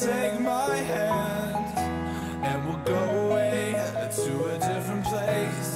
take my hand and we'll go away to a different place.